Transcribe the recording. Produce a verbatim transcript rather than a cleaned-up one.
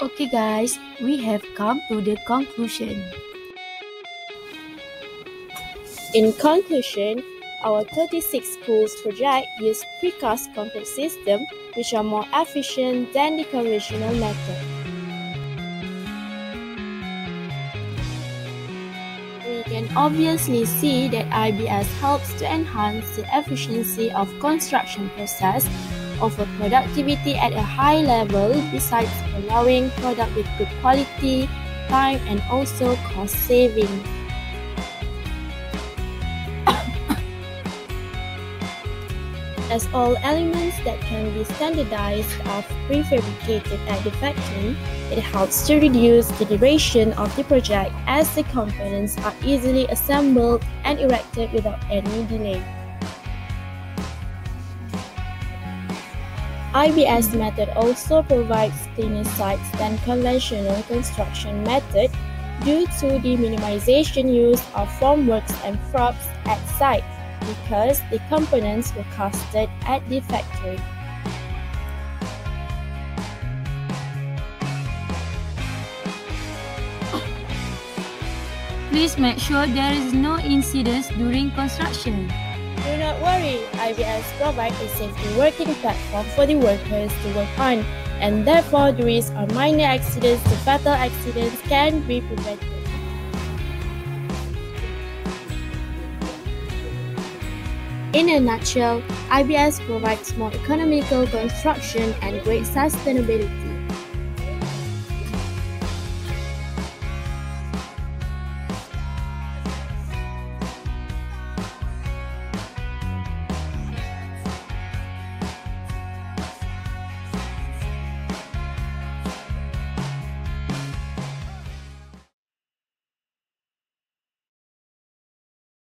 Okay guys, we have come to the conclusion. In conclusion, our thirty-six schools project use precast concrete systems which are more efficient than the conventional method. We can obviously see that I B S helps to enhance the efficiency of construction process, offer productivity at a high level besides allowing product with good quality, time and also cost saving. As all elements that can be standardized are prefabricated at the factory, it helps to reduce the duration of the project as the components are easily assembled and erected without any delay. I B S method also provides cleaner sites than conventional construction method due to the minimization use of formworks and props at site, because the components were casted at the factory. Please make sure there is no incidents during construction. Do not worry, I B S provides a safety working platform for the workers to work on, and therefore the risk of minor accidents to fatal accidents can be prevented. In a nutshell, I B S provides more economical construction and great sustainability.